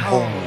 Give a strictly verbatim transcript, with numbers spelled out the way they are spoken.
home.